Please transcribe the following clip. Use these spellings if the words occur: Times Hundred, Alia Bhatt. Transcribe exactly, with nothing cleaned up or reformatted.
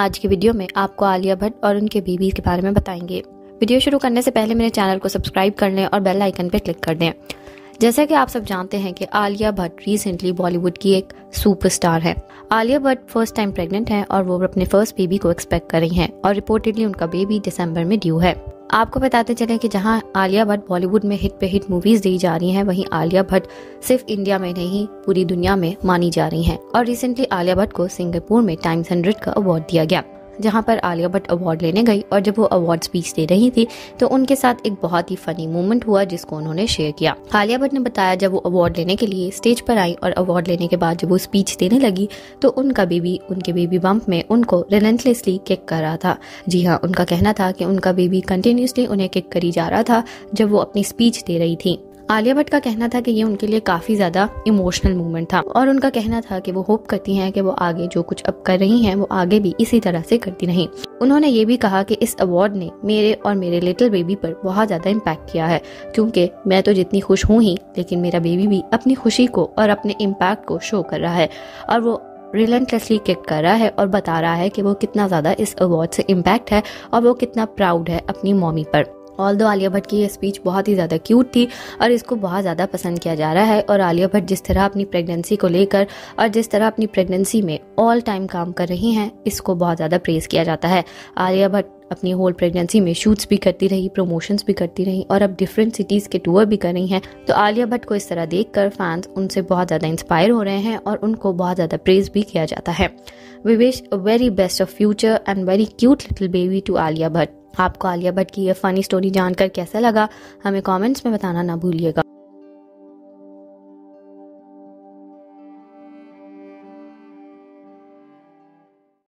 आज की वीडियो में आपको आलिया भट्ट और उनके बेबीज के बारे में बताएंगे। वीडियो शुरू करने से पहले मेरे चैनल को सब्सक्राइब कर लें और बेल आइकन पर क्लिक कर दें। जैसा कि आप सब जानते हैं कि आलिया भट्ट रिसेंटली बॉलीवुड की एक सुपरस्टार है। Alia Bhatt first time pregnant हैं और वो अपने फर्स्ट बेबी को एक्सपेक्ट कर रही हैं और रिपोर्टेडली उनका बेबी दिसंबर में ड्यू है। आपको बताते चले कि जहां आलिया भट्ट बॉलीवुड में हिट पे हिट मूवीज दी जा रही हैं, वहीं आलिया भट्ट सिर्फ इंडिया में नहीं पूरी दुनिया में मानी जा रही हैं। और रिसेंटली आलिया भट्ट को सिंगापुर में टाइम्स हंड्रेड का अवार्ड दिया गया, जहां पर आलिया भट्ट अवार्ड लेने गई और जब वो अवार्ड स्पीच दे रही थी तो उनके साथ एक बहुत ही फनी मोमेंट हुआ जिसको उन्होंने शेयर किया। आलिया भट्ट ने बताया जब वो अवार्ड लेने के लिए स्टेज पर आई और अवार्ड लेने के बाद जब वो स्पीच देने लगी तो उनका बेबी उनके बेबी बम्प में उनको रिलेंटलेसली किक कर रहा था। जी हाँ, उनका कहना था कि उनका बेबी कंटिन्यूसली उन्हें किक करी जा रहा था जब वो अपनी स्पीच दे रही थी। आलिया भट्ट का कहना था कि ये उनके लिए काफी ज्यादा इमोशनल मोमेंट था और उनका कहना था कि वो होप करती हैं कि वो आगे जो कुछ अब कर रही हैं वो आगे भी इसी तरह से करती रहें। उन्होंने ये भी कहा कि इस अवार्ड ने मेरे और मेरे लिटिल बेबी पर बहुत ज्यादा इम्पैक्ट किया है, क्योंकि मैं तो जितनी खुश हूँ ही, लेकिन मेरा बेबी भी अपनी खुशी को और अपने इम्पैक्ट को शो कर रहा है और वो रिलेंटलेसली किक कर रहा है और बता रहा है कि वो कितना ज्यादा इस अवार्ड से इम्पैक्ट है और वो कितना प्राउड है अपनी मॉमी पर। ऑल्दो आलिया भट्ट की ये स्पीच बहुत ही ज़्यादा क्यूट थी और इसको बहुत ज़्यादा पसंद किया जा रहा है। और आलिया भट्ट जिस तरह अपनी प्रेगनेंसी को लेकर और जिस तरह अपनी प्रेगनेंसी में ऑल टाइम काम कर रही हैं, इसको बहुत ज़्यादा प्रेज किया जाता है। आलिया भट्ट अपनी होल प्रेगनेंसी में शूट्स भी करती रही, प्रमोशंस भी करती रही और अब डिफरेंट सिटीज़ के टूर भी कर रही हैं। तो आलिया भट्ट को इस तरह देखकर फैंस उनसे बहुत ज़्यादा इंस्पायर हो रहे हैं और उनको बहुत ज़्यादा प्रेज भी किया जाता है। We wish a very best of future and very cute little baby to Alia Bhatt. आपको आलिया भट्ट की यह फनी स्टोरी जानकर कैसा लगा, हमें कमेंट्स में बताना ना भूलिएगा।